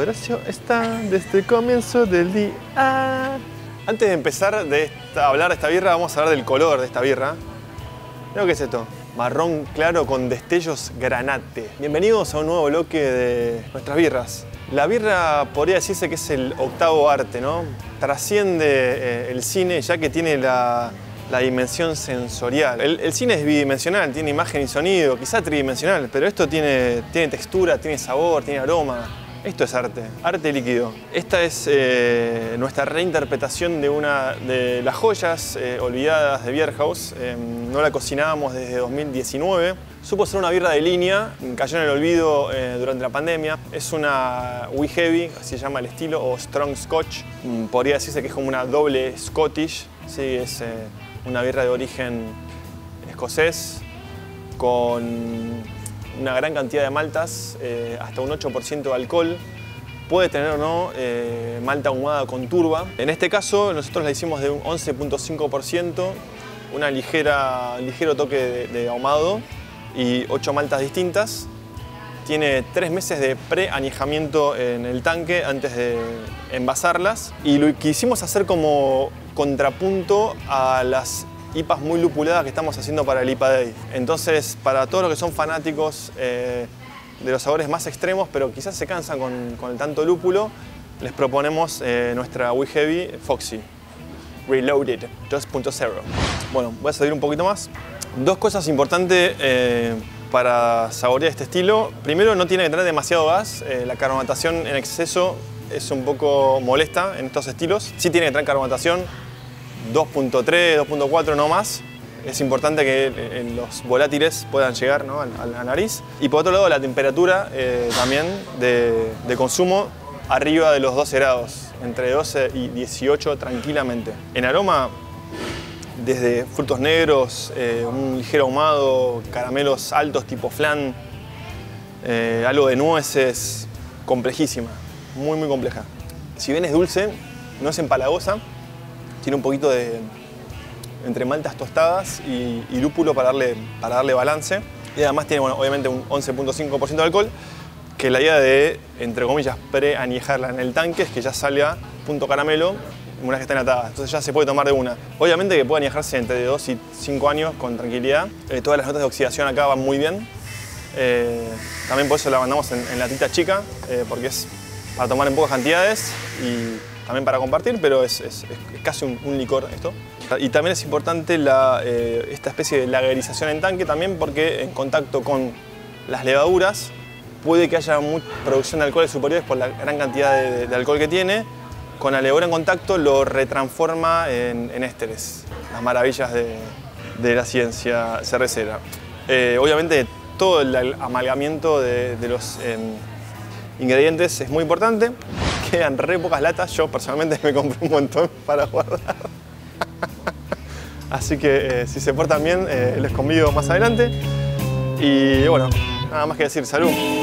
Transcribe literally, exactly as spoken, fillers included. Horacio está desde el comienzo del día. Antes de empezar de esta, hablar de esta birra, vamos a hablar del color de esta birra. Mirá lo que es esto. Marrón claro con destellos granate. Bienvenidos a un nuevo bloque de nuestras birras. La birra podría decirse que es el octavo arte, ¿no? Trasciende eh, el cine, ya que tiene la, la dimensión sensorial. El, el cine es bidimensional, tiene imagen y sonido, quizá tridimensional, pero esto tiene, tiene textura, tiene sabor, tiene aroma. Esto es arte, arte líquido. Esta es eh, nuestra reinterpretación de una de las joyas eh, olvidadas de Bierhaus. Eh, no la cocinábamos desde dos mil diecinueve. Supo ser una birra de línea, cayó en el olvido eh, durante la pandemia. Es una Wee Heavy, así se llama el estilo, o Strong Scotch. Podría decirse que es como una doble Scottish. Sí, es eh, una birra de origen escocés con una gran cantidad de maltas, eh, hasta un ocho por ciento de alcohol. Puede tener, ¿no?, eh, malta ahumada con turba. En este caso nosotros la hicimos de un once punto cinco por ciento, una ligera, ligero toque de, de ahumado y ocho maltas distintas. Tiene tres meses de pre-añejamiento en el tanque antes de envasarlas. Y lo quisimos hacer como contrapunto a las I P As muy lupuladas que estamos haciendo para el I P A Day. Entonces, para todos los que son fanáticos eh, de los sabores más extremos, pero quizás se cansan con, con el tanto lúpulo, les proponemos eh, nuestra Wee Heavy Foxy Reloaded dos punto cero. Bueno, voy a salir un poquito más. Dos cosas importantes eh, para saborear este estilo. Primero, no tiene que tener demasiado gas. Eh, la carbonatación en exceso es un poco molesta en estos estilos. Sí tiene que tener carbonatación. dos punto tres, dos punto cuatro, no más. Es importante que los volátiles puedan llegar, ¿no?, a la nariz. Y por otro lado, la temperatura eh, también de, de consumo arriba de los doce grados, entre doce y dieciocho tranquilamente. En aroma, desde frutos negros, eh, un ligero ahumado, caramelos altos tipo flan, eh, algo de nueces, complejísima, muy muy compleja. Si bien es dulce, no es empalagosa. Tiene un poquito de entre maltas tostadas y, y lúpulo para darle, para darle balance. Y además tiene, bueno, obviamente un once punto cinco por ciento de alcohol, que la idea de, entre comillas, preañejarla en el tanque es que ya salga punto caramelo una vez que está enlatada. Entonces ya se puede tomar de una. Obviamente que puede añejarse entre dos y cinco años con tranquilidad. Eh, todas las notas de oxidación acá van muy bien. Eh, también por eso la mandamos en, en latita chica, eh, porque es para tomar en pocas cantidades y también para compartir, pero es, es, es casi un, un licor esto. Y también es importante la, eh, esta especie de lagerización en tanque también, porque en contacto con las levaduras puede que haya mucha producción de alcoholes superiores por la gran cantidad de, de alcohol que tiene. Con la levadura en contacto lo retransforma en, en ésteres. Las maravillas de, de la ciencia cervecera. Eh, obviamente todo el amalgamiento de, de los eh, ingredientes es muy importante. Quedan re pocas latas, yo personalmente me compré un montón para guardar. Así que eh, si se portan bien, eh, les convido más adelante. Y bueno, nada más que decir, salud.